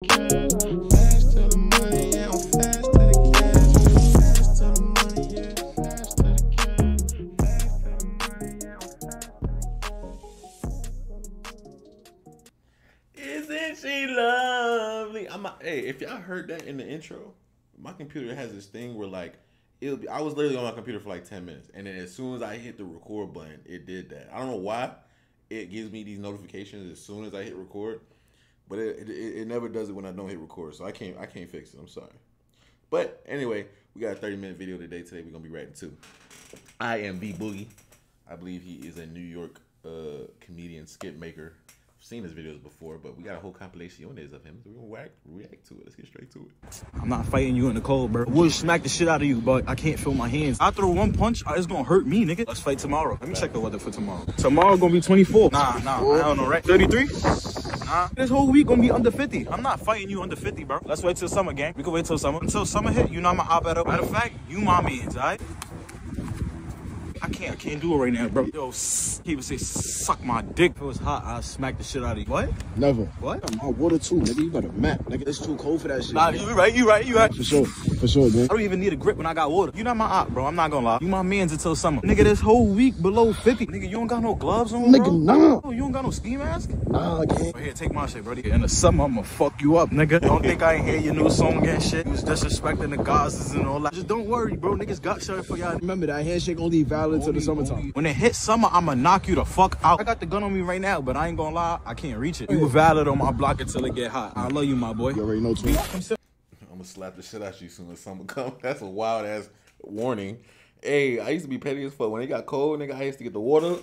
Isn't she lovely? Hey, if y'all heard that in the intro, my computer has this thing where like I was literally on my computer for like 10 minutes, and then as soon as I hit the record button, it did that. I don't know why. It gives me these notifications as soon as I hit record, but it never does it when I don't hit record. So I can't fix it. I'm sorry. But anyway, we got a 30-minute video today. Today we're gonna be rapping to IAMVBOOGIE. I believe he is a New York comedian, skit maker. I've seen his videos before, but we got a whole compilation of him. So we're gonna react to it. Let's get straight to it. I'm not fighting you in the cold, bro. We'll smack the shit out of you, but I can't feel my hands. I throw one punch, it's gonna hurt me, nigga. Let's fight tomorrow. Let me check the weather for tomorrow. Tomorrow gonna be 24. Nah, I don't know, right? 33? Nah. This whole week gonna be under 50. I'm not fighting you under 50, bro. Let's wait till summer, gang. We can wait till summer. Until summer hit, you know I'm gonna op at up. Matter of fact, you my man's, all right? I can't do it right now, bro. Yo, he would say, suck my dick. If it was hot, I'd smack the shit out of you. What? Never. What? I'm hot water too, nigga. You got a map, nigga. It's too cold for that shit. Nah, you right. For sure, man. I don't even need a grip when I got water. You not my op, bro. I'm not gonna lie. You my man's until summer. Nigga, this whole week below 50. Nigga, you don't got no gloves on, bro? Nigga, nah. Oh, you don't got no ski mask? Nah, I can't. Here, take my shit, bro. In the summer, I'm gonna fuck you up, nigga. Don't think I ain't hear your new song and shit. You was disrespecting the gods and all that. Just don't worry, bro. Niggas got shit for y'all. Remember that handshake only valid to the summertime. When it hits summer, I'ma knock you the fuck out. I got the gun on me right now, but I ain't gonna lie, I can't reach it. You were valid on my block until it get hot. I love you, my boy. You already know, tweet. I'ma slap the shit out of you soon as summer comes. That's a wild ass warning. Hey, I used to be petty as fuck. When it got cold, nigga, I used to get the water,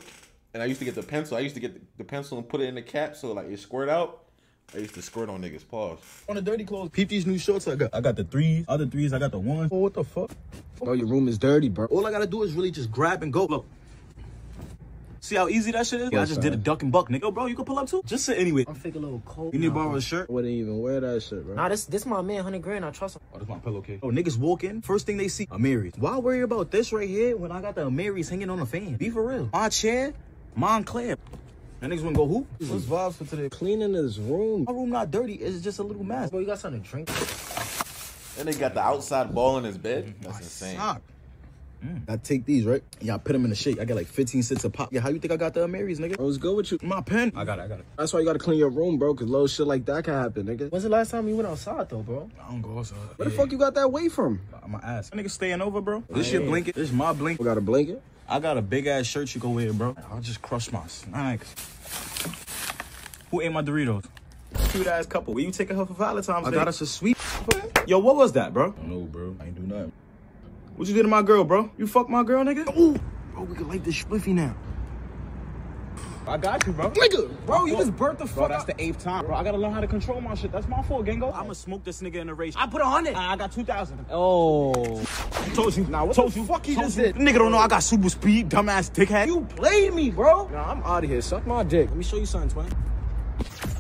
and I used to get the pencil. I used to get the pencil and put it in the cap so like it squirt out. I used to squirt on niggas' paws. On the dirty clothes, peep these new shorts I got the threes, other threes, I got the ones. Oh, what the fuck? Bro, your room is dirty, bro. All I gotta do is really just grab and go. Look. See how easy that shit is? Yeah, I just did a duck and buck, nigga. Yo, bro, you can pull up too? Just sit anyway. I'm fake a little cold. You need to borrow a shirt? I wouldn't even wear that shit, bro. Nah, this my man, 100 grand. I trust him. Oh, this my pillowcase. Oh, niggas walk in. First thing they see, Amari's. Why worry about this right here when I got the Amari's hanging on the fan? Be for real. My chair, Montclair. That niggas wanna go hoop? What's vibes for today? Cleaning his room. My room not dirty, it's just a little mess. Bro, you got something to drink? And they got the outside ball in his bed? That's insane. I take these, right? Y'all put them in the shake. I got like 15 cents a pop. Yeah, how you think I got the Amari's, nigga? Bro, let's go with you. My pen. I got it. That's why you gotta clean your room, bro, cause little shit like that can happen, nigga. When's the last time you went outside, though, bro? I don't go outside. Where the fuck you got that weight from? My ass. That nigga staying over, bro. This your blanket. This my blanket. We got a blanket? I got a big ass shirt you can wear, bro. I'll just crush my snacks. Who ate my Doritos? Cute ass couple. Will you taking her for Valentine's Day? I got us a sweet. Yo, what was that, bro? No, bro. I ain't do nothing. What you did to my girl, bro? You fuck my girl, nigga? Ooh, bro, we can light this spliffy now. I got you, bro. Nigga, bro, you just burnt the fuck out. That's the 8th time. Bro, I gotta learn how to control my shit. That's my fault, Gango. I'ma smoke this nigga in a race. I put 100. I got 2,000. Oh. Told you. Nah, what told you? Fuck he just did. Nigga don't know I got super speed, dumbass dickhead. You played me, bro. Nah, I'm out of here. Suck my dick. Let me show you something, twin.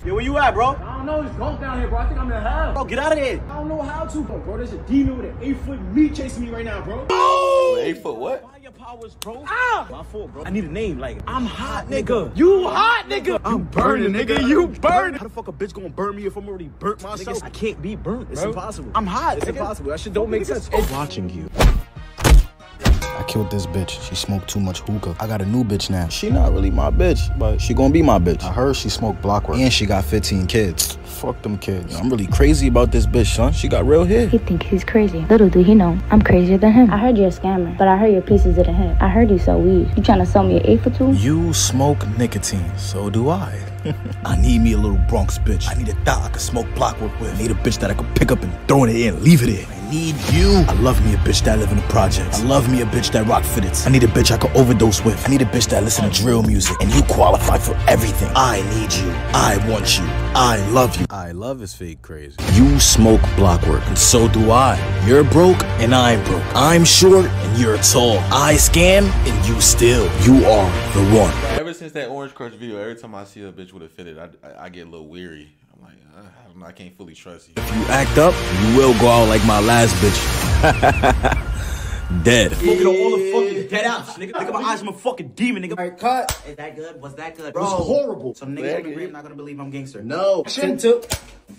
Yo, where you at, bro? I don't know. There's golf down here, bro. I think I'm in hell. Bro, get out of here. I don't know how to, bro. There's a demon with an 8-foot meat chasing me right now, bro. Oh! 8-foot what? Powers, bro. Ah! My fault, bro. I need a name. Like, I'm hot, nigga. You hot, nigga. I'm burning, nigga. You burning. How the fuck a bitch gonna burn me if I'm already burnt myself? Niggas, I can't be burnt. It's impossible. I'm hot. It's impossible. That shit don't make sense. I'm watching you. I killed this bitch. She smoked too much hookah. I got a new bitch now. She not really my bitch, but she gonna be my bitch. I heard she smoked blockwork and she got 15 kids. Fuck them kids. Yo, I'm really crazy about this bitch, son. She got real hair. He think he's crazy. Little do he know, I'm crazier than him. I heard you're a scammer, but I heard your pieces of the head. I heard you sell weed. You trying to sell me an 8 for 2? You smoke nicotine, so do I. I need me a little Bronx bitch. I need a thot I can smoke blockwork with. I need a bitch that I can pick up and throw in the air and leave it in. I need you. I love me a bitch that live in the projects. I love me a bitch that rock fitteds. I need a bitch I can overdose with. I need a bitch that listen to drill music. And you qualify for everything. I need you. I want you. I love you. I love is fake crazy. You smoke blockwork, and so do I. You're broke, and I'm broke. I'm short, and you're tall. I scam, and you steal. You are the one. Ever since that Orange Crush video, every time I see a bitch with a fitted, I get a little weary. I'm like, I don't know, I can't fully trust you. If you act up, you will go out like my last bitch. Dead. Yeah. nigga. Dead ass, nigga. Look at my eyes, I'm a fucking demon, nigga. Alright, cut. Is that good? Was that good? Bro, it was horrible. Some niggas in the grave not gonna believe I'm gangster. No. Chin tip.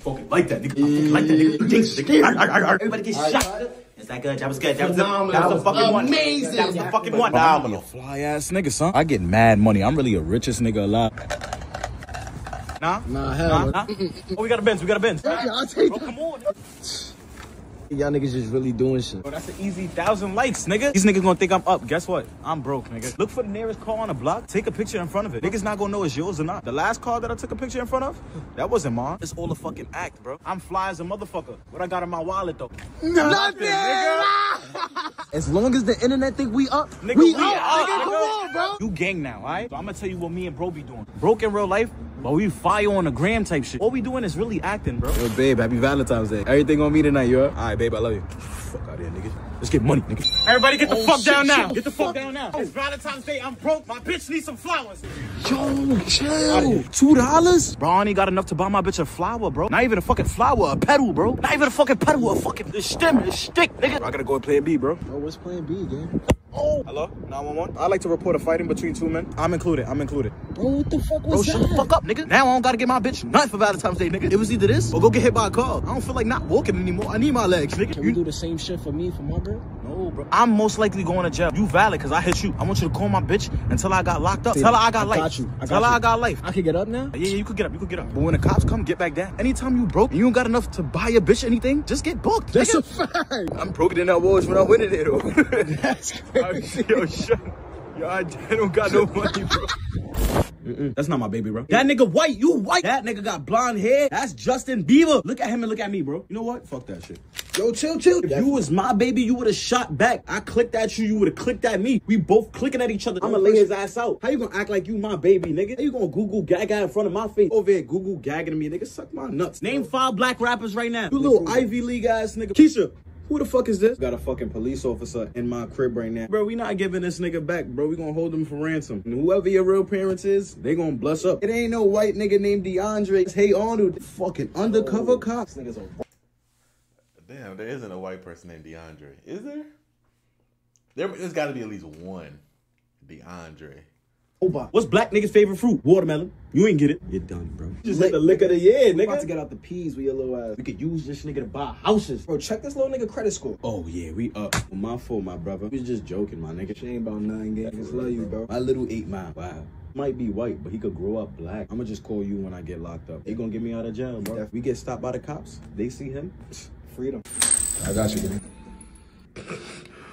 Fucking like that, nigga. I fucking like that, nigga. Gangster, nigga. Everybody get shot. Is that good? That was good. That was the fucking one. Amazing. That was the fucking one. I'm a fly ass nigga, son. I get mad money. I'm really the richest nigga alive. Nah, hell. Nah. Oh, we got a Benz. We got a Benz. I'll take it. Come on. Y'all niggas just really doing shit. Bro, that's an easy 1,000 likes, nigga. These niggas gonna think I'm up. Guess what? I'm broke, nigga. Look for the nearest car on the block. Take a picture in front of it. Niggas not gonna know it's yours or not. The last car that I took a picture in front of, that wasn't mine. It's all a fucking act, bro. I'm fly as a motherfucker. What I got in my wallet, though? Nothing, nigga. As long as the internet think we up, nigga, we up, nigga. Come on, bro. You gang now, all right? So I'm gonna tell you what me and bro be doing. Broke in real life, but we fire on the gram type shit. All we doing is really acting, bro. Yo, babe, happy Valentine's Day. Everything on me tonight, you up? All right, babe, I love you. Get the fuck out of here, nigga. Let's get money, nigga. Everybody get the fuck down now. Get the fuck down now. It's Valentine's Day. I'm broke. My bitch needs some flowers. Yo, chill. $2? Bro, I ain't got enough to buy my bitch a flower, bro. Not even a fucking flower, a petal, bro. Not even a fucking petal, a fucking stem, a stick, nigga. Bro, I gotta go and play B, bro. Bro, what's playing B, gang? Oh. Hello? 911? I'd like to report a fighting between two men. I'm included. I'm included. Bro, what the fuck was that? Bro, shut the fuck up, nigga. Now I don't gotta get my bitch nothing for Valentine's Day, nigga. It was either this or go get hit by a car. I don't feel like not walking anymore. I need my legs, nigga. Can you do the same shit for me, for my girl? No, bro. I'm most likely going to jail. You valid because I hit you. I want you to call my bitch until I got locked up. Tell her I got life. I got you. Tell her I got life. I can get up now? Yeah, you could get up. You could get up. But when the cops come, get back down. Anytime you broke and you don't got enough to buy your bitch anything, just get booked. That's a fact. I'm broken in that walls when I went in there, though. That's crazy. Yo, shut up. Yo, I don't got no money, bro. That's not my baby, bro. That nigga white, you white. That nigga got blonde hair. That's Justin Bieber. Look at him and look at me, bro. You know what? Fuck that shit. Yo, chill, chill. If you was my baby, you would have shot back. I clicked at you, you would have clicked at me. We both clicking at each other. I'ma lay his ass out. How you gonna act like you my baby, nigga? How you gonna Google gaga in front of my face? Over here, Google gagging me, nigga. Suck my nuts. Name 5 black rappers right now. You little Ivy League ass nigga. Keisha. Who the fuck is this? Got a fucking police officer in my crib right now. Bro, we not giving this nigga back, bro. We gonna hold him for ransom. And whoever your real parents is, they gonna bless up. It ain't no white nigga named DeAndre. It's Hey Arnold. Fucking undercover cops. Niggas are... Damn, there isn't a white person named DeAndre. Is there? There's gotta be at least one DeAndre. Oh, boy. What's black niggas' favorite fruit? Watermelon. You ain't get it. You're done, bro. Just hit the lick of the year, nigga. About to get out the peas with your little ass. We could use this nigga to buy houses. Bro, check this little nigga credit score. Oh, yeah, we up. Well, my fault, my brother. We was just joking, my nigga. She ain't about nothing, gang. I love you, bro. My little 8 Mile. Wow. Might be white, but he could grow up black. I'ma just call you when I get locked up. They gonna get me out of jail, bro. If we get stopped by the cops, they see him. Freedom. I got you, man.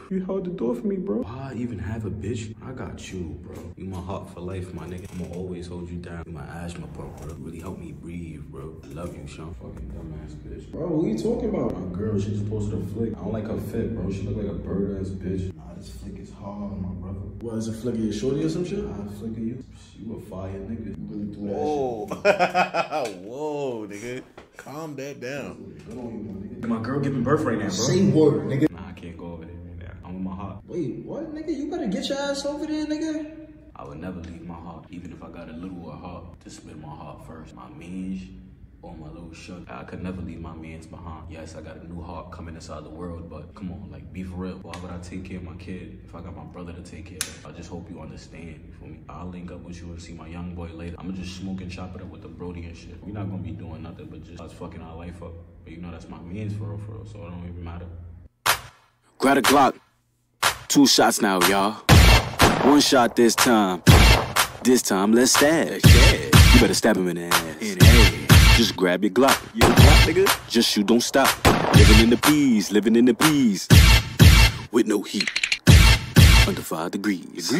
You held the door for me, bro. Why I even have a bitch? I got you, bro. You my heart for life, my nigga. I'ma always hold you down. You my asthma pump, bro. Really help me breathe, bro. I love you, Sean. Fucking dumbass bitch. Bro, who you talking about? My girl, she just posted a flick. I don't like her fit, bro. She look like a bird ass bitch. Nah, this flick is hard, my brother. What, is a flick of your shorty or some shit? Nah, flick of you. You a fire nigga. You really do that shit. Whoa, nigga. Calm that down. Good on you, my nigga. My girl giving birth right now, bro. Same word, nigga. Nah, I can't go over there. My heart. Wait, what, nigga? You better get your ass over there, nigga. I would never leave my heart, even if I got a little heart, to spend my heart first. My mans or my little shug. I could never leave my mans behind. Yes, I got a new heart coming inside the world, but come on, like, be for real. Why would I take care of my kid if I got my brother to take care of? I just hope you understand, you feel me? I'll link up with you and see my young boy later. I'ma just smoke and chop it up with the brody and shit. We're not gonna be doing nothing but just us fucking our life up. But you know that's my mans for real, so it don't even matter. Grab a Glock. 2 shots now, y'all. 1 shot this time. This time, let's stab. Yeah. You better stab him in the ass. Just grab your Glock. Your Glock, nigga. Just shoot, don't stop. Living in the peas, living in the peas. With no heat. Under 5 degrees.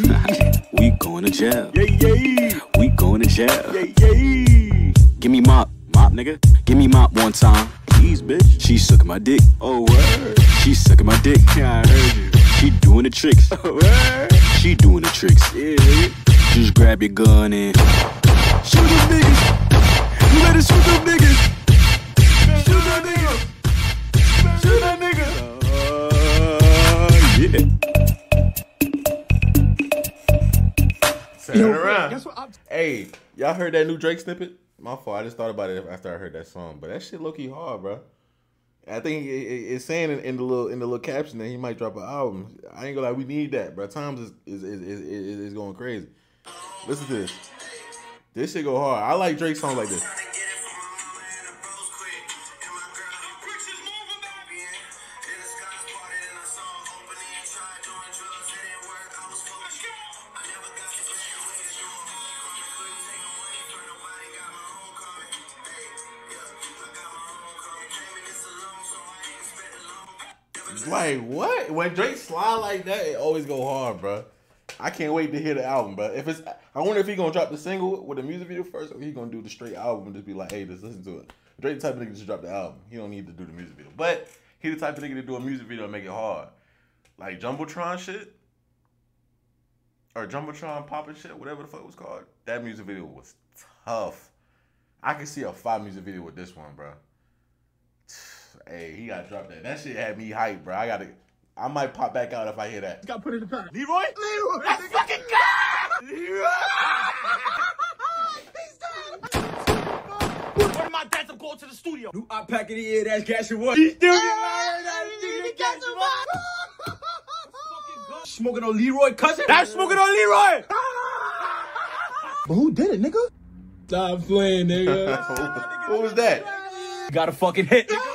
We going to jail. Yeah, yeah. We going to jail. Yeah, yeah. Give me mop. Mop, nigga. Give me mop 1 time. Please, bitch. She sucking my dick. Oh, word. She sucking my dick. Yeah, I heard you. She doing the tricks. She doing the tricks. Yeah. Just grab your gun and shoot them niggas. You better shoot them niggas. Shoot that nigga. Shoot that nigga. Yeah. Turn around. Guess what? Hey, y'all heard that new Drake snippet? My fault. I just thought about it after I heard that song, but that shit low-key hard, bro. I think it's saying in the little caption that he might drop an album. I ain't gonna lie, we need that, bro. Times is going crazy. Listen to this. This shit go hard. I like Drake's song like this. Like what? When Drake slide like that, it always go hard, bro. I can't wait to hear the album, bro. If it's, I wonder if he gonna drop the single with the music video first, or he gonna do the straight album and just be like, hey, just listen to it. Drake the type of nigga just drop the album. He don't need to do the music video, but he the type of nigga to do a music video and make it hard, like Jumbotron shit or Jumbotron poppin' shit, whatever the fuck it was called. That music video was tough. I could see a fire music video with this one, bro. Hey, he gotta drop that. That shit had me hyped, bro. I might pop back out if I hear that. You gotta put it in the pack. Leroy? Leroy! Let's fucking go! Leroy! One of my dads, I'm going to the studio. New op pack in the ear, that's Cash and Wood. He's doing it right now. He's doing it, Cash and Wood. Smoking on Leroy, cousin? That's smoking on Leroy! But who did it, nigga? Stop playing, nigga. Who was that? You gotta fucking hit, nigga.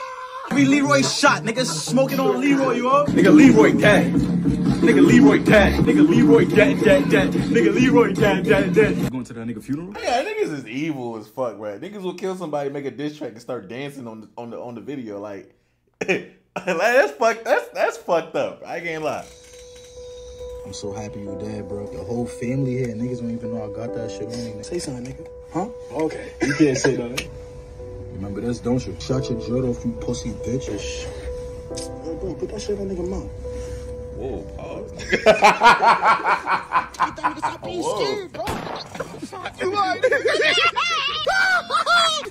Every Leroy shot, nigga, smoking on Leroy, you know? Nigga, Leroy dead. Nigga, Leroy dead. Nigga, Leroy dead, dead, dead. Nigga, Leroy dead, dead, dead. You going to that nigga funeral? Yeah, niggas is evil as fuck, right? Niggas will kill somebody, make a diss track, and start dancing on the video, like, that's fucked up. I can't lie. I'm so happy you're dead, bro. The whole family here, niggas don't even know I got that shit on me. Say something, nigga. Huh? Okay. You can't say nothing. Remember this, don't you? Shut your dread off, you pussy bitches. Yo, bro, put that shit in that nigga mouth. Whoa, pause. I thought niggas stop being scared, bro.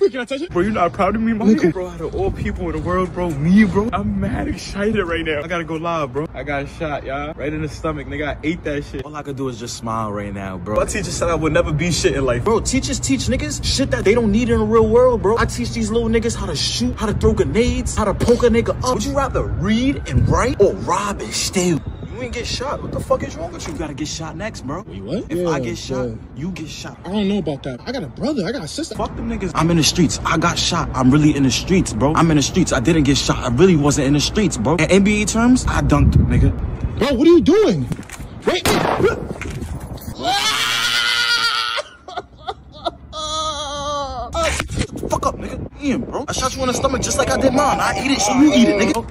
Can I touch it? Bro, you're not proud of me, my nigga? Bro, out of all people in the world, bro, me, bro, I'm mad excited right now. I gotta go live, bro. I got shot, y'all. Right in the stomach, nigga, I ate that shit. All I could do is just smile right now, bro. My teacher said I would never be shit in life. Bro, teachers teach niggas shit that they don't need in the real world, bro. I teach these little niggas how to shoot, how to throw grenades, how to poke a nigga up. Would you rather read and write or rob and steal? You ain't get shot. What the fuck is wrong with you? You gotta get shot next, bro. Wait, what? If I get shot, you get shot. I don't know about that. I got a brother. I got a sister. Fuck them niggas. I'm in the streets. I got shot. I'm really in the streets, bro. I'm in the streets. I didn't get shot. I really wasn't in the streets, bro. In NBA terms, I dunked, nigga. Bro, what are you doing? Wait. Fuck up, nigga. Damn, bro. I shot you in the stomach just like I did mine. I ate it, so you eat it, nigga.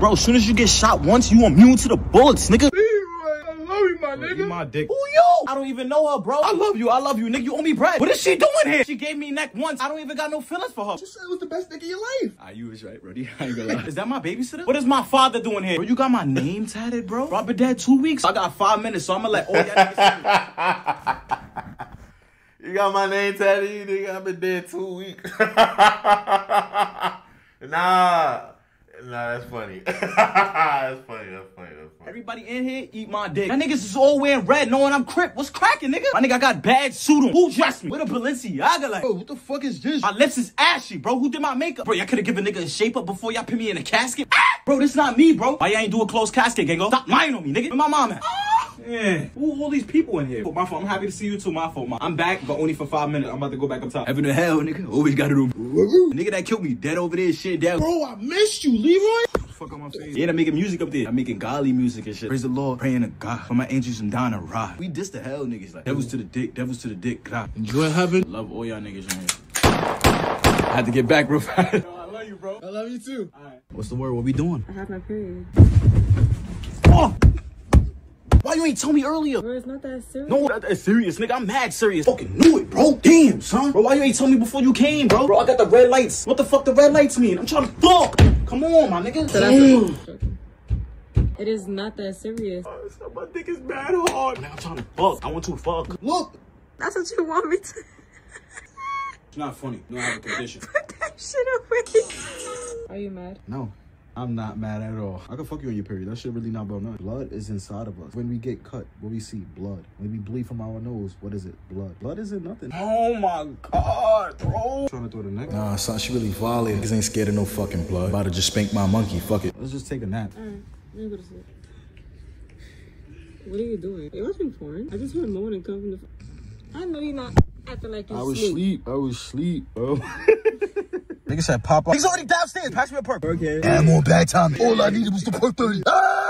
Bro, as soon as you get shot once, you immune to the bullets, nigga. I love you, my nigga. You my dick. Who you? I don't even know her, bro. I love you, nigga. You owe me bread. What is she doing here? She gave me neck once. I don't even got no feelings for her. She said it was the best nigga in your life. Ah, you was right, Brody. I ain't gonna lie. Is that my babysitter? What is my father doing here? Bro, you got my name tatted, bro. I've been dead 2 weeks. I got 5 minutes, so I'ma let all y'all niggas see me. You got my name tatted, you nigga. I've been dead 2 weeks. Nah. Nah, that's funny. That's funny. Everybody in here eat my dick. That niggas is all wearing red knowing I'm Crip. What's cracking, nigga? My nigga, I got bad suit on. Who dressed me? With a Balenciaga like. Bro, what the fuck is this? My lips is ashy, bro. Who did my makeup? Bro, y'all could've given nigga a shape up before y'all put me in a casket. Ah! Bro, this not me, bro. Why y'all ain't do a closed casket, gango? Stop lying on me, nigga. Where my mom at? Yeah. Who all these people in here? My fault. I'm happy to see you too. My fault. I'm back, but only for 5 minutes. I'm about to go back up top. Heaven to hell, nigga. Always got it over. Nigga that killed me dead over there, shit down. Bro, I missed you, Leroy. Fuck on my face. Yeah, I'm making music up there. I'm making godly music and shit. Praise the Lord, praying to God for my angels and down a rod. We diss the hell niggas like devils to the dick, devils to the dick. God. Enjoy heaven. Love all y'all niggas in here. I had to get back real fast. Yo, I love you, bro. I love you too. All right. What's the word? What we doing? I have my period. Oh. Why you ain't tell me earlier? Bro, it's not that serious. No, not that serious, nigga. I'm mad serious. Fucking knew it, bro. Damn, son. Bro, why you ain't tell me before you came, bro? Bro, I got the red lights. What the fuck the red lights mean? I'm trying to fuck. Come on, my nigga. Damn. It is not that serious. Oh, my dick is bad hard. Now I'm trying to fuck. I want to fuck. Look. That's what you want me to. It's not funny. No, I have a condition. Put that shit away. Are you mad? No. I'm not mad at all. I can fuck you on your period. That shit really not about nothing. Blood is inside of us. When we get cut, what we see? Blood. When we bleed from our nose, what is it? Blood. Blood isn't nothing. Oh my God, bro. Trying to throw the neck. Nah, son, she really violent. Niggas ain't scared of no fucking blood. About to just spank my monkey. Fuck it. Let's just take a nap. All right, let me go to sleep. What are you doing? Are you watching porn? I just heard moan and come from the... I know you're not acting like you sleep. I was asleep, bro. Nigga said pop up. He's already downstairs. Pass me a perk. Okay. I'm on bad timing. All I needed was the perk 30. Ah!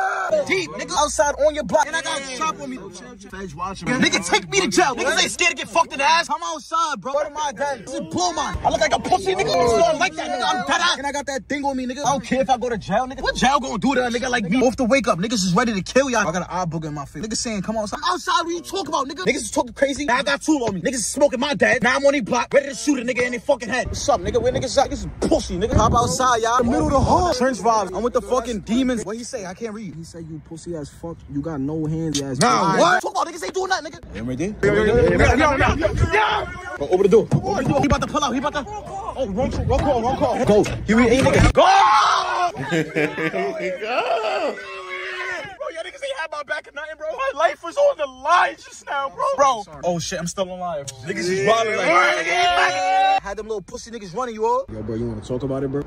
Deep, nigga outside on your block. And I got a chop on me. Feds watching me. Nigga, take me to jail. Niggas ain't scared to get fucked in the ass. I'm outside, bro. Go to my dad. This is bull mine. I look like a pussy, nigga. I like that, nigga. I'm fat ass. And I got that thing on me, nigga. I don't care if I go to jail, nigga. What jail gonna do to a nigga like me? Off the wake up, niggas is ready to kill y'all. I got an eye booger in my face. Niggas saying, come outside. I'm outside. What you talk about, nigga? Niggas is talking crazy. Now I got two on me. Niggas is smoking my dad. Now I'm on the block, ready to shoot a nigga in their fucking head. What's up, nigga? Where niggas at? This is pussy, nigga. Hop outside, y'all. Middle of the hall. Trench vibes. I'm with the fucking demons. What he say? I can't read. He said you pussy ass fuck. You got no hands ass. Nah, what? Fuck all niggas ain't doing that, nigga. Damn right there. Yeah. Go over the door. Come on. He about to pull out. He about to. Oh, wrong call. Go. He ain't nigga. Go. Yo, niggas ain't had my back or nothing, bro. My life was on the line just now, bro. Bro. Oh, shit. I'm still alive. Oh, niggas is robbing like... Yeah. Had them little pussy niggas running, you all. Yo, bro, you want to talk about it, bro?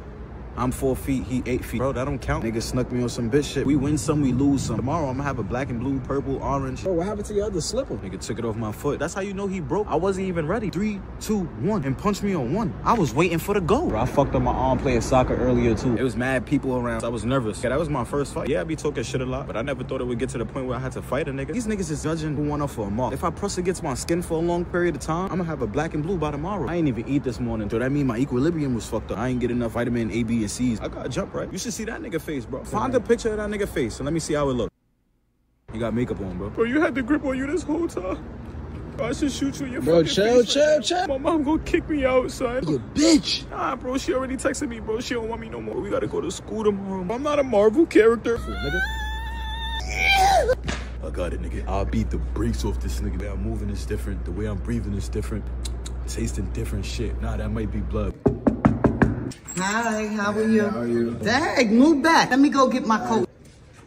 I'm 4 feet, he 8 feet. Bro, that don't count. Niggas snuck me on some bitch shit. We win some, we lose some. Tomorrow, I'm gonna have a black and blue, purple, orange. Bro, what happened to your other slipper? Nigga took it off my foot. That's how you know he broke. I wasn't even ready. 3, 2, 1, and punched me on one. I was waiting for the goal. Bro, I fucked up my arm playing soccer earlier, too. It was mad people around. So I was nervous. Yeah, that was my first fight. Yeah, I be talking shit a lot, but I never thought it would get to the point where I had to fight a nigga. These niggas is judging who won off for a mark. If I press against my skin for a long period of time, I'm gonna have a black and blue by tomorrow. I ain't even eat this morning. So that mean my equilibrium was fucked up. I ain't get enough vitamin A, B, C's. I gotta jump, right? You should see that nigga face, bro. Find a picture of that nigga face and let me see how it look. You got makeup on, bro. Bro, you had the grip on you this whole time. Bro, I should shoot you in your fucking face. Bro, chill. My mom gonna kick me out, son. You a bitch. Nah, bro, she already texted me, bro. She don't want me no more. We gotta go to school tomorrow. I'm not a Marvel character. Nigga. I got it, nigga. I'll beat the brakes off this nigga. The way I'm moving is different. The way I'm breathing is different. Tasting different shit. Nah, that might be blood. Hi, how are you? How are you? Dang, move back. Let me go get my coat.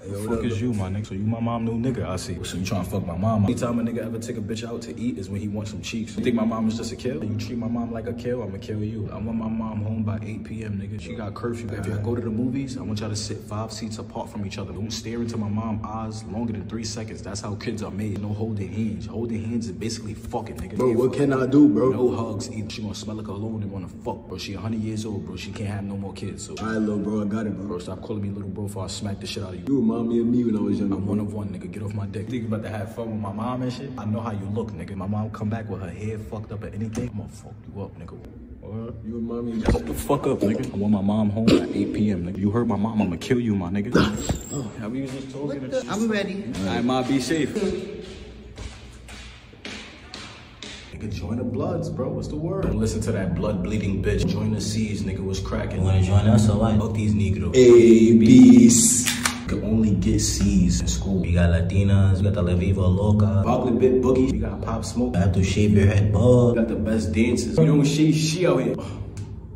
The fuck is you, my nigga? So you my mom new nigga, I see. So you trying to fuck my mom? Anytime a nigga ever take a bitch out to eat is when he wants some cheeks. You think my mom is just a kill? You treat my mom like a kill, I'ma kill you. I want my mom home by 8 p.m., nigga. She got curfew. If y'all go to the movies, I want y'all to sit 5 seats apart from each other. Don't stare into my mom's eyes longer than 3 seconds. That's how kids are made. No holding hands. Holding hands is basically fucking, nigga. Bro, what can I do, bro? No hugs either. She gonna smell like alone and wanna fuck, bro. She 100 years old, bro. She can't have no more kids, so. Alright, little bro, I got it, bro. Bro, stop calling me little bro before I smack the shit out of you. Mommy and me when I was young. I'm one of one, nigga. Get off my dick. Think about to have fun with my mom and shit? I know how you look, nigga. My mom come back with her hair fucked up or anything. I'm gonna fuck you up, nigga. What? You and mommy. Shut the fuck up, nigga. I want my mom home at 8 p.m., nigga. You heard my mom. I'm gonna kill you, my nigga. How we just talking? I'm ready. All right, ma, be safe. Nigga, join the Bloods, bro. What's the word? Don't listen to that blood bleeding bitch. Join the C's, nigga. What's cracking? Wanna join us or what? Fuck these Negros. A, B, C. You can only get C's in school. You got Latinas, you got the La Viva Loca, Chocolate Bit Boogie, you got Pop Smoke, you have to shave your head bald, you got the best dances. You don't shave shit out here.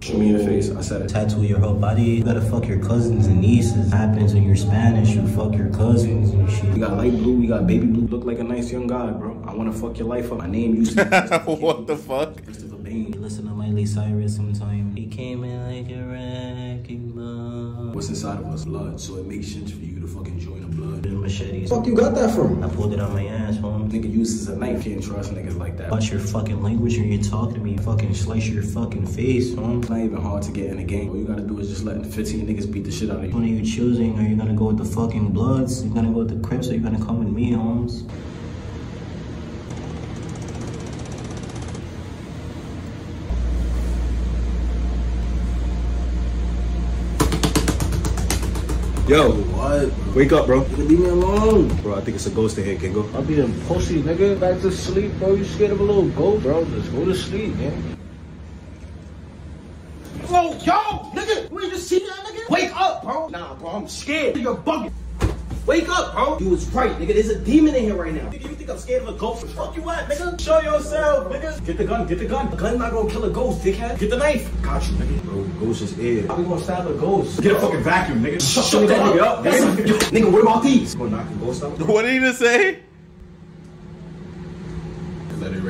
Show me your face, I said it. Tattoo your whole body, you gotta fuck your cousins and nieces. It happens when you're Spanish, you fuck your cousins and shit. You got light blue, we got baby blue. Look like a nice young guy, bro. I wanna fuck your life up. My name used to be what the fuck? Christopher Bain. You listen to Miley Cyrus sometime. He came in like a wrecking ball. What's inside of us? Blood, so it makes sense for you to fucking join the blood. The machetes. Fuck you got that from? I pulled it on my ass, home. Nigga uses a knife. Can't trust niggas like that. Watch your fucking language or you talk to me. Fucking slice your fucking face, home. Not even hard to get in the game. All you gotta do is just let 15 niggas beat the shit out of you. When are you choosing? Are you gonna go with the fucking Bloods? Are you gonna go with the Crips? Or are you gonna come with me, Holmes? Yo, what? Wake up, bro. Leave me alone. Bro, I think it's a ghost in here, Kingo. I'll be them pussy, nigga. Back to sleep, bro. You scared of a little ghost, bro? Just go to sleep, man. Bro, yo, nigga, you just see that, nigga? Wake up, bro. Nah, bro, I'm scared. You're bugging. Wake up, bro. You was right, nigga. There's a demon in here right now. Nigga, you think I'm scared of a ghost? Fuck you at, nigga. Show yourself, nigga. Get the gun, get the gun. A gun not gonna kill a ghost, dickhead. Get the knife. Got you, nigga. Bro, ghost is dead. How we gonna stab a ghost? Get a fucking vacuum, nigga. Shut that nigga up, nigga. Nigga, what about these? Gonna knock the ghost out. What did he just say?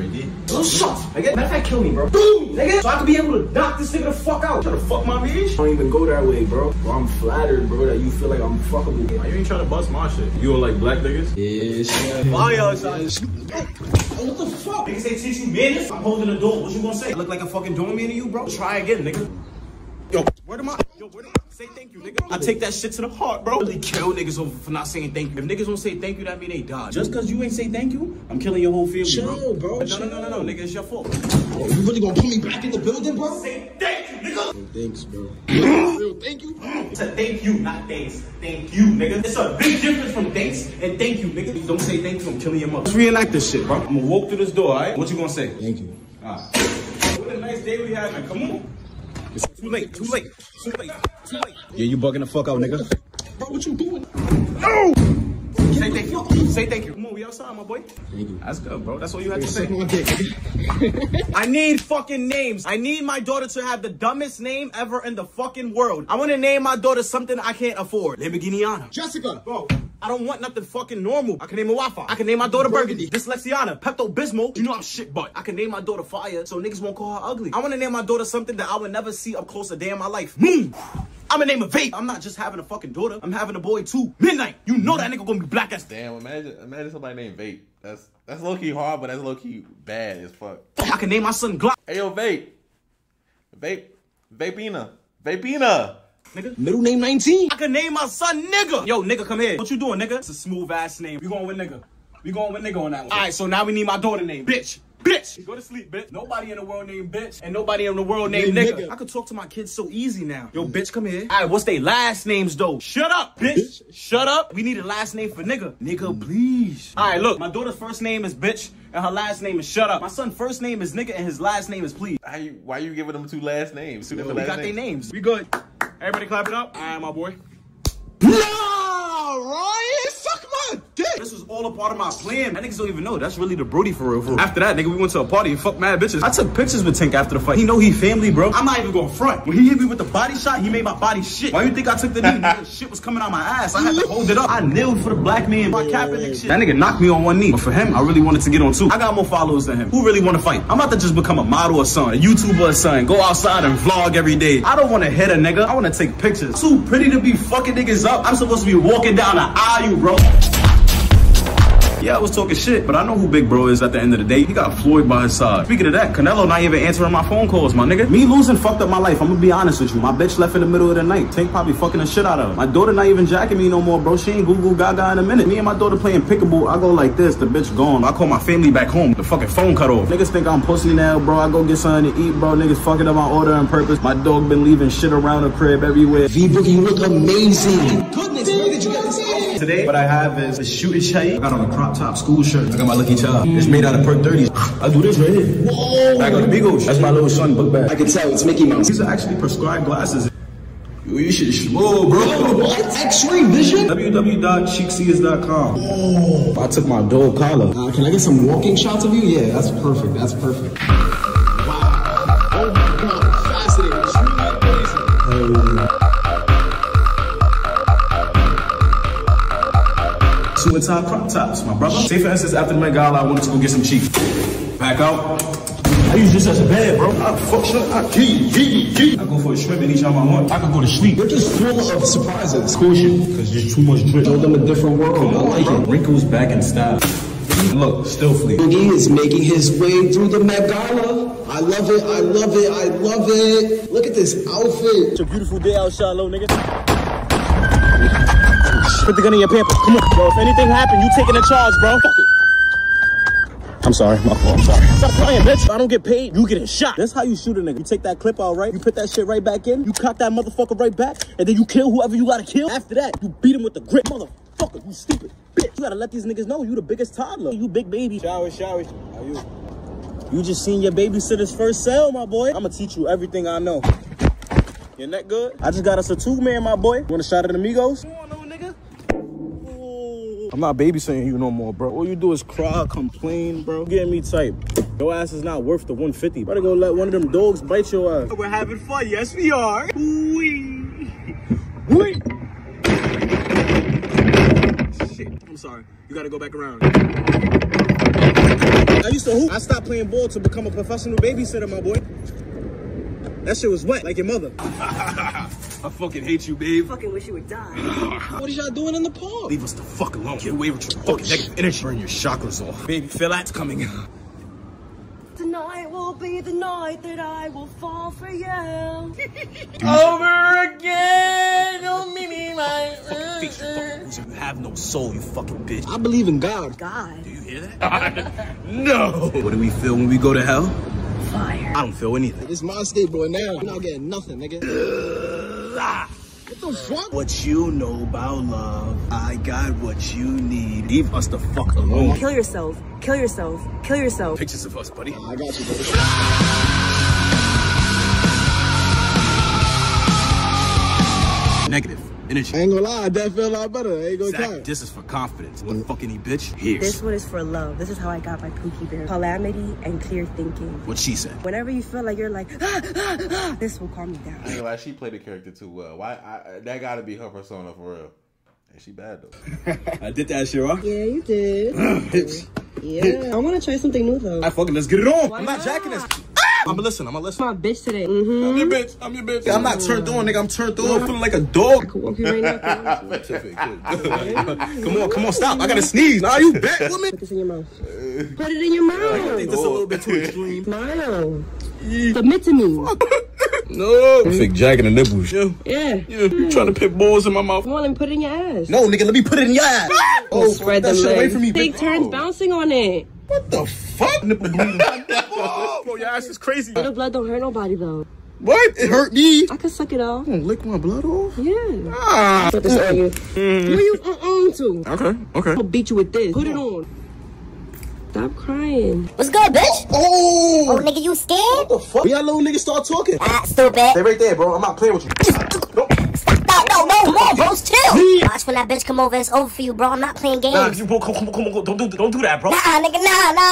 Little shots, nigga. Matter of fact, kill me, bro. Boom, nigga. So I could be able to knock this nigga the fuck out. Trying to fuck my bitch? I don't even go that way, bro. Bro, I'm flattered, bro, that you feel like I'm fuckable. Why you ain't trying to bust my shit? You don't like black niggas? Yes. Why y'all trying to... Oh, what the fuck? Niggas ain't teaching manners. I'm holding the door. What you gonna say? I look like a fucking doorman to you, bro? Try again, nigga. Yo, where am I? Yo, where am I? Say thank you, nigga. I take that shit to the heart, bro. Really kill niggas over for not saying thank you. If niggas don't say thank you, that mean they die. Just cause you ain't say thank you, I'm killing your whole family, chill, bro. No, no, no, no, no, nigga, it's your fault. Oh, you really gonna put me back in the building, bro? Say thank you, nigga. Yo, thanks, bro. Yo, thank you. It's a thank you, not thanks. Thank you, nigga. It's a big difference from thanks and thank you, nigga. If you don't say thank you, I'm killing your mother. Let's reenact this shit, bro. I'm gonna walk through this door, alright? What you gonna say? Thank you. Alright. What a nice day we having. Come on. It's too late, too late, too late, too late. Yeah, you bugging the fuck out, nigga. Bro, what you doing? No! Say thank you. Say thank you. Come on, we outside, my boy. Thank you. That's good, bro. That's all you have to say. I need fucking names. I need my daughter to have the dumbest name ever in the fucking world. I want to name my daughter something I can't afford. Lamborghiniana. Jessica. Bro. I don't want nothing fucking normal. I can name a Wafa. I can name my daughter Burgundy. Dyslexiana. Pepto-Bismol. You know I'm shit butt. I can name my daughter Fire so niggas won't call her ugly. I want to name my daughter something that I would never see up close a day in my life. Moon. I'm gonna name a vape. I'm not just having a fucking daughter. I'm having a boy too. Midnight. You know that nigga gonna be black as... Damn, imagine somebody named Vape. That's low-key hard, but that's low-key bad as fuck. I can name my son Glock. Hey, yo, Vape. Vape. Vapina. Vapina. Nigga. Middle name 19. I can name my son nigga. Yo, nigga, come here. What you doing, nigga? It's a smooth ass name. We going with nigga. We going with nigga on that one. All right, so now we need my daughter name. Bitch. Bitch. Go to sleep, bitch. Nobody in the world named bitch. And nobody in the world named nigga. I could talk to my kids so easy now. Yo, bitch, come here. All right, what's their last names, though? Shut up, bitch. Shut up. We need a last name for nigga. Nigga, please. All right, look. My daughter's first name is bitch. And her last name is shut up. My son's first name is nigga and his last name is please. Why you giving them two last names? Two different last names. We got their names. We good. Everybody clap it up. All right, my boy. No, Ryan, suck my dick. This was all a part of my plan. That niggas don't even know. That's really the Brody for real. After that, nigga, we went to a party and fucked mad bitches. I took pictures with Tink after the fight. He know he family, bro. I'm not even going front. When he hit me with the body shot, he made my body shit. Why you think I took the knee? Nigga, shit was coming out my ass. I had to hold it up. I kneeled for the black man. My cap and shit. That nigga knocked me on one knee. But for him, I really wanted to get on two. I got more followers than him. Who really want to fight? I'm about to just become a model or something, a YouTuber or something. Go outside and vlog every day. I don't want to hit a nigga. I want to take pictures. Too pretty to be fucking niggas up. I'm supposed to be walking down the aisle, bro. Yeah, I was talking shit, but I know who Big Bro is at the end of the day. He got Floyd by his side. Speaking of that, Canelo not even answering my phone calls, my nigga. Me losing fucked up my life. I'm gonna be honest with you. My bitch left in the middle of the night. Tink probably fucking the shit out of her. My daughter not even jacking me no more, bro. She ain't Google Gaga in a minute. Me and my daughter playing pickable. I go like this. The bitch gone. I call my family back home. The fucking phone cut off. Niggas think I'm pussy now, bro. I go get something to eat, bro. Niggas fucking up my order on purpose. My dog been leaving shit around the crib everywhere. V-Boogie, you look amazing. Goodness, where did you get this? Today, what I have is a shooting shade. I got on a crop top school shirt. I got my lucky child. It's made out of Perk 30s. I do this right here. Whoa! Back on the Migos. That's my little son book bag. I can tell it's Mickey Mouse. These are actually prescribed glasses. You should. Whoa, bro. What? X-ray vision? www.cheekseers.com. Oh. I took my dog collar. Can I get some walking shots of you? Yeah, that's perfect. That's perfect. Wow. Oh my God. Fascinating. Shoot that crazy. Suicide crop tops, my brother. Say for instance, after my gala, I wanted to go get some cheeks. Back out. I use this as a bed, bro. I fuck shit. I keep. I go for a shrimp any time I want. I can go to sleep. You're just full of surprises. Caution, because there's too much drip. Show them a different world. I like it. Wrinkles back in style. Look, still fleet. Boogie is making his way through the Met Gala. I love it. I love it. I love it. Look at this outfit. It's a beautiful day out, Shiloh, nigga. Put the gun in your pants. Come on, bro. If anything happened, you taking a charge, bro. Fuck it. I'm sorry. My fault. I'm sorry. Stop playing, bitch. If I don't get paid, you getting shot. That's how you shoot a nigga. You take that clip out, right? You put that shit right back in. You cock that motherfucker right back. And then you kill whoever you gotta kill. After that, you beat him with the grip. Motherfucker, you stupid bitch. You gotta let these niggas know you the biggest toddler. You big baby. Shower, shower. How you? You just seen your babysitter's first sale, my boy. I'ma teach you everything I know. Your neck good? I just got us a two-man, my boy. Want a shot at the Migos? Come on, no nigga. I'm not babysitting you no more, bro. All you do is cry, complain, bro. You're getting me tight. Your ass is not worth the 150. Better go let one of them dogs bite your ass. We're having fun. Yes, we are. Wee. Wee. Shit. I'm sorry. You gotta go back around. I used to hoop. I stopped playing ball to become a professional babysitter, my boy. That shit was wet, like your mother. I fucking hate you, babe. I fucking wish you would die. What are y'all doing in the park? Leave us the fuck alone. Get away with your fucking negative energy. Burn your chakras off. Baby, feel that's coming. Tonight will be the night that I will fall for you. Over again. Don't meet me like you have no soul, you fucking bitch. I believe in God. God? Do you hear that? No. What do we feel when we go to hell? Fire. I don't feel anything. It's my state, boy, now. You're not getting nothing, nigga. What the fuck? What you know about love, I got what you need. Leave us the fuck alone. Kill yourself. Kill yourself. Kill yourself. Pictures of us, buddy. I got you, buddy. Negative energy. I ain't gonna lie, that feel a lot better. I ain't gonna lie. This is for confidence. What fucking he bitch? Here. This one is for love. This is how I got my Pookie Bear. Calamity and clear thinking. What she said. Whenever you feel like you're like, ah, ah, ah, this will calm me down. I ain't gonna lie, she played the character too well. Why? That gotta be her persona for real. And she bad though. I did that shit, huh? Yeah, you did. Yeah. I wanna try something new though. I fucking let's get it on. Why I'm not jacking this. I'm gonna listen. I'm a bitch today. Mm-hmm. I'm your bitch. I'm your bitch. I'm not turned on, nigga. I'm turned on. I'm feeling like a dog. I could walk you right now. Come on, stop. I gotta sneeze. Nah, you back woman. Put this in your mouth. Put it in your mouth. I think this is a little bit too extreme. Smile. Submit to me. No. I'm sick jacking the nipples. Yeah. Yeah. You trying to put balls in my mouth. Come on and put it in your ass. No, nigga, let me put it in your ass. Oh, spread that shit away from me, bitch. Take turns bouncing on it. What the fuck? Nipple bleeding. Oh, bro, your ass is crazy. Little blood don't hurt nobody, though. What? It hurt me. I could suck it off. You gonna lick my blood off? Yeah. Ah. Put this on you. Where you on to? Okay. I'll beat you with this. Put it on. Stop crying. What's good, bitch? Oh. Oh, nigga, you scared? What the fuck? We got little niggas start talking. Ah, stupid. Stay right there, bro. I'm not playing with you. No, come on, bro. Chill. Watch when that bitch come over, it's over for you, bro. I'm not playing games. Nah, you bro, come on. Don't do that, bro. Nah,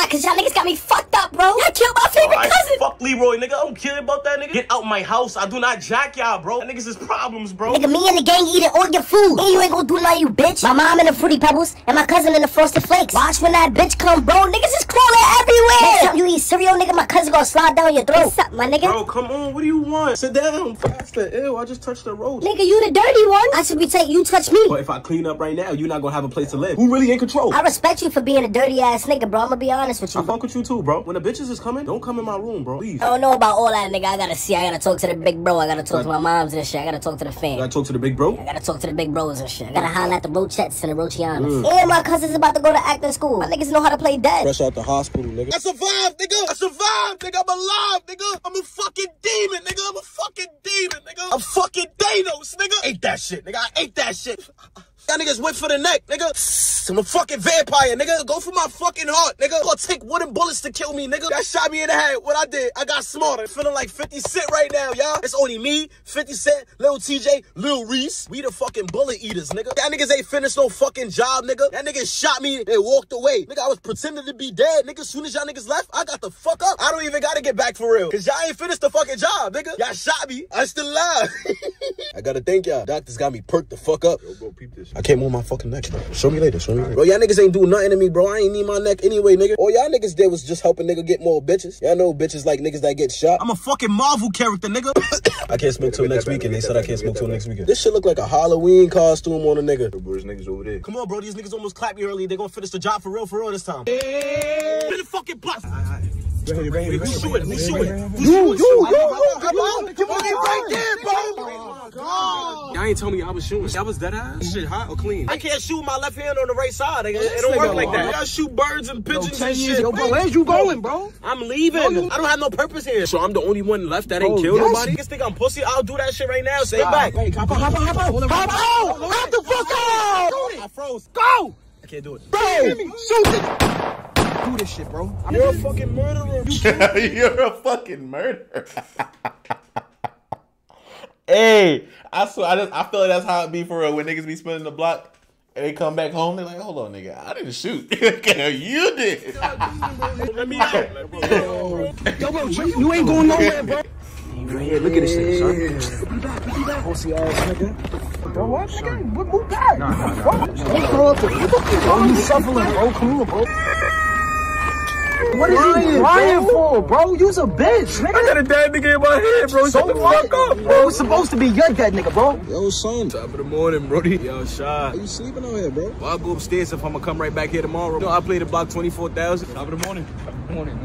cause y'all niggas got me fucked up, bro. Y'all killed my favorite cousin. Fuck Leroy, nigga. I don't care about that, nigga. Get out my house. I do not jack y'all, bro. That niggas is problems, bro. Nigga, me and the gang eating all your food. Me and you ain't gonna do nothing, you bitch. My mom in the Fruity Pebbles and my cousin in the Frosted Flakes. Watch when that bitch come, bro. Niggas is crawling everywhere. Next time you eat cereal, nigga, my cousin gonna slide down your throat. What's up, my nigga? Bro, come on. What do you want? Sit down faster. Ew, I just touched the road. Nigga, you the dirty one. I should be saying you touch me. But if I clean up right now, you're not gonna have a place to live. Who really in control? I respect you for being a dirty ass nigga, bro. I'm gonna be honest with you. I fuck with you too, bro. When the bitches is coming, don't come in my room, bro. Please. I don't know about all that, nigga. I gotta see. I gotta talk to the big bro. I gotta talk to my moms and shit. I gotta talk to the fam. You gotta talk to the big bro? Yeah, I gotta talk to the big bros and shit. I gotta holler at the Rochettes and the Rochianas. And my cousin's about to go to acting school. My niggas know how to play dead. Fresh out the hospital, nigga. I survived, nigga. I survived, nigga. I'm alive, nigga. I'm a fucking demon, nigga. I'm a fucking demon, nigga. I'm fucking Thanos, nigga. Ain't that shit, nigga. I ate that shit. That niggas went for the neck, nigga. I'm a fucking vampire, nigga. Go for my fucking heart, nigga. Gonna take wooden bullets to kill me, nigga. That shot me in the head. What I did, I got smarter. Feeling like 50 Cent right now, y'all. It's only me, 50 Cent, Lil TJ, Lil Reese. We the fucking bullet eaters, nigga. That niggas ain't finished no fucking job, nigga. That nigga shot me and walked away. Nigga, I was pretending to be dead, nigga. Soon as y'all niggas left, I got the fuck up. I don't even gotta get back for real. Cause y'all ain't finished the fucking job, nigga. Y'all shot me. I still alive. I gotta thank y'all. Doctors got me perked the fuck up. Yo, bro, peep this. I can't move my fucking neck, bro. Show me later. Bro, y'all niggas ain't do nothing to me, bro. I ain't need my neck anyway, nigga. All y'all niggas did was just help a nigga get more bitches. Y'all know bitches like niggas that get shot. I'm a fucking Marvel character, nigga. I can't smoke till next weekend. They said I can't smoke till next weekend. This shit look like a Halloween costume on a nigga. Bro, there's niggas over there. Come on, bro. These niggas almost clapped me early. They gonna finish the job for real this time. Hey. The fucking bus. Who's shooting? You, come on, right there, bro. God. Y'all ain't tell me I was shooting. Y'all was dead ass? Shit hot or clean? I can't shoot my left hand on the right side. It don't work like that. Y'all shoot birds and pigeons and shit. Yo, bro, where's you going, bro? I'm leaving. I don't have no purpose here. So I'm the only one left that ain't killed nobody? Niggas think I'm pussy? I'll do that shit right now. Stay back. Hop out! Hop the fuck out! I froze. Go! I can't do it. Bro! Shoot it! Do this shit, bro. You're a fucking murderer. You're a fucking murderer. Hey, I swear, I feel like that's how it be for real. When niggas be spinning the block And they come back home, they're like, hold on, nigga, I didn't shoot. You did. Let me out. Yo, bro, you ain't going nowhere, bro. Right here, look at this shit, son. Be back, be back. Nigga. Bro, what, nigga? What, move back. Nah. What? Bro, you suffering, bro. Come on, bro. What is he lying for, bro? You's a bitch, nigga. I got a dead nigga in my head, bro. So shut the fuck up, bro. It was supposed to be your dead nigga, bro. Yo, son. Top of the morning, brody. Yo, Shy. Are you sleeping out here, bro? Well, I'll go upstairs if I'm gonna come right back here tomorrow. You know, I played the block 24,000. Top of the morning.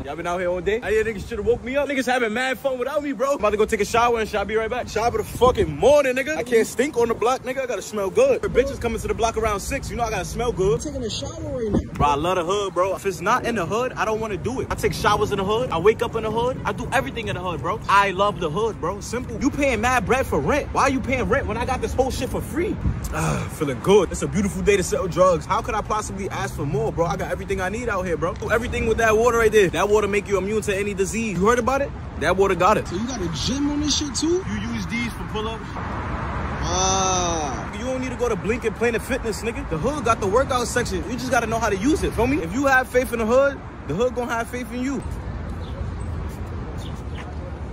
Y'all been out here all day? I hear niggas should've woke me up. Niggas having mad fun without me, bro. I'm about to go take a shower and I'll be right back. Shower the fucking morning, nigga. I can't stink on the block, nigga. I gotta smell good. The bitches coming to the block around 6. You know I gotta smell good. I'm taking a shower right now. Bro, I love the hood, bro. If it's not in the hood, I don't want to do it. I take showers in the hood. I wake up in the hood. I do everything in the hood, bro. I love the hood, bro. Simple. You paying mad bread for rent. Why are you paying rent when I got this whole shit for free? Feeling good. It's a beautiful day to sell drugs. How could I possibly ask for more, bro? I got everything I need out here, bro. Do everything with that water right there. That water make you immune to any disease. You heard about it? That water got it. So you got a gym on this shit too? You use these for pull-ups? You don't need to go to Blink and Planet Fitness, nigga. The hood got the workout section. You just gotta know how to use it, feel me? If you have faith in the hood gonna have faith in you.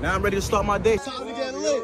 Now I'm ready to start my day. Time to get lit.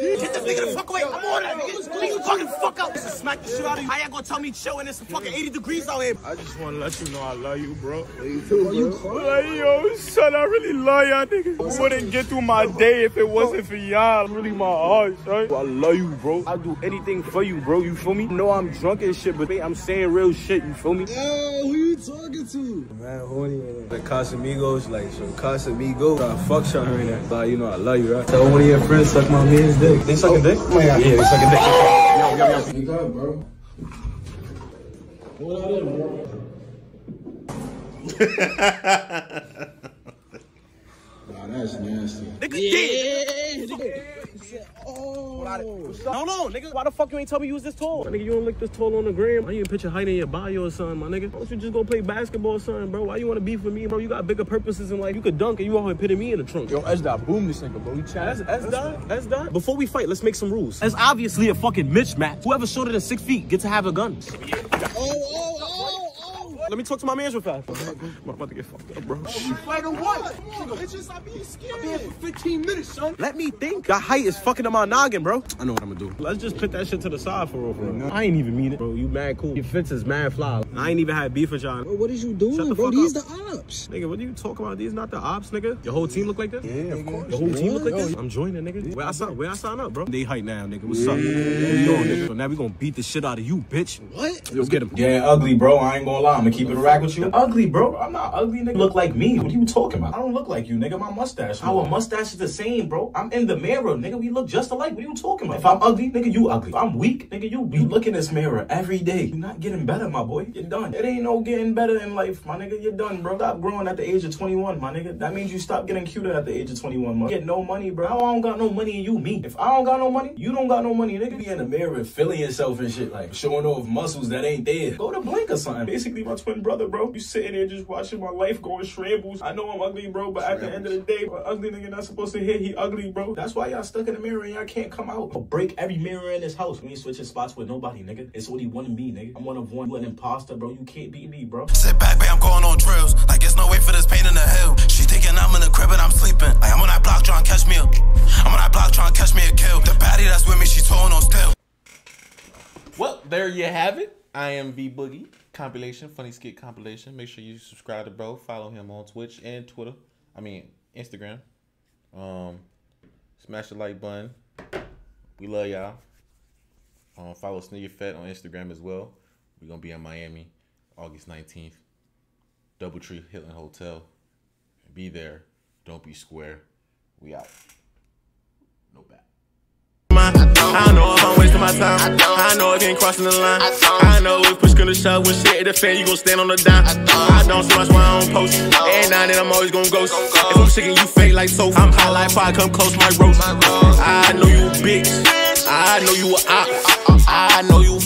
Get this nigga the fuck away. I'm on that nigga. Leave you fucking fuck out. This is smack the shit out of you. How y'all gonna tell me chill and it's fucking 80 degrees out here? I just wanna let you know I love you, bro. You too, bro. You cool? Like, yo, son, I really love y'all niggas. I wouldn't get through my day if it wasn't for y'all. Really my heart, son. I love you, bro. I'll do anything for you, bro. You feel me? No, I'm drunk and shit, but I'm saying real shit. You feel me? Yo, who you talking to? Man, horny right now. The Casamigos, like, so Casamigos. I fuck y'all right now. But you know I love you, right? Tell one of your friends suck my man's dick. They sucking dick? Oh my God. Yeah, they sucking dick. Yo. What you got, bro? What I did, bro? Nah, that's nasty. Nigga, yeah. Oh. No, no, nigga. Why the fuck you ain't tell me you was this tall? Nigga, you don't look this tall on the gram. Why you ain't put your height in your bio or something, my nigga? Why don't you just go play basketball, son, bro? Why you want to beef with me, bro? You got bigger purposes in life. You could dunk and you all pitting me in the trunk. Yo, S-Dot, boom this nigga, bro. You chatting. S-Dot? Before we fight, let's make some rules. It's obviously a fucking mismatch. Whoever's shorter than 6 feet get to have a gun. Let me talk to my mans real fast. I'm about to get fucked up, bro. Oh, you fight or what? Come on, bitches, I'm being scared. I've been here for 15 minutes, son. Let me think. That height is fucking up my noggin, bro. I know what I'm gonna do. Let's just put that shit to the side for real, bro. I ain't even mean it. Bro, you mad cool. Your fence is mad fly. I ain't even had beef with y'all. Bro, what is you doing? Shut the fuck up. These the ops. Nigga, what are you talking about? These not the ops, nigga. Your whole team look like this? Yeah, of course. Your whole team look like this? I'm joining, nigga. Where I sign up, bro? They height now, nigga. What's up? What you doing, nigga? So now we gonna beat the shit out of you, bitch. What? Let's get him. Yeah, ugly, bro. I ain't gonna lie. Keep it a rack with you. Ugly, bro. I'm not ugly, nigga. Look like me. What are you talking about? I don't look like you, nigga. My mustache. Bro. Our mustache is the same, bro. I'm in the mirror, nigga. We look just alike. What are you talking about? If I'm ugly, nigga, you ugly. If I'm weak, nigga, you look in this mirror every day. You're not getting better, my boy. You're done. It ain't no getting better in life, my nigga. You're done, bro. Stop growing at the age of 21, my nigga. That means you stop getting cuter at the age of 21, man. Get no money, bro. I don't got no money and you me. If I don't got no money, you don't got no money, nigga. Be in the mirror feeling yourself and shit, like showing off muscles that ain't there. Go to Blink or something. Basically, my twin brother, bro. You sitting there just watching my life go in shambles. I know I'm ugly, bro, but at the end of the day, an ugly nigga not supposed to hit, he ugly, bro. That's why y'all stuck in the mirror and y'all can't come out. I'll break every mirror in this house. We ain't switching spots with nobody, nigga. It's only one of me, nigga. I'm one of one. You an imposter, bro. You can't beat me, bro. Sit back, babe. I'm going on drills. Like, it's no way for this pain in the hill. She thinking I'm in the crib and I'm sleeping. Like, I'm on that block trying to catch me a... I'm on that block trying to catch me a kill. The baddie that's with me, she's holding on still. Well, there you have it. I am IAMVBOOGIE. Compilation, funny skit compilation. Make sure you subscribe to bro. Follow him on Twitch and Twitter. I mean Instagram. Smash the like button. We love y'all. Follow SNEAKERFETE on Instagram as well. We're gonna be in Miami, August 19th, DoubleTree Hilton Hotel. Be there. Don't be square. We out. No bad. I know if I'm wasting my time. I know if you ain't crossing the line. I know if push gonna shove. When shit hit the fan, you gon' stand on the dime. I don't so much why I don't post. And now that I'm always gon' ghost. If I'm chicken, you fake like so. I'm high like fire, come close my roast. I know you a bitch. I know you a op. I know you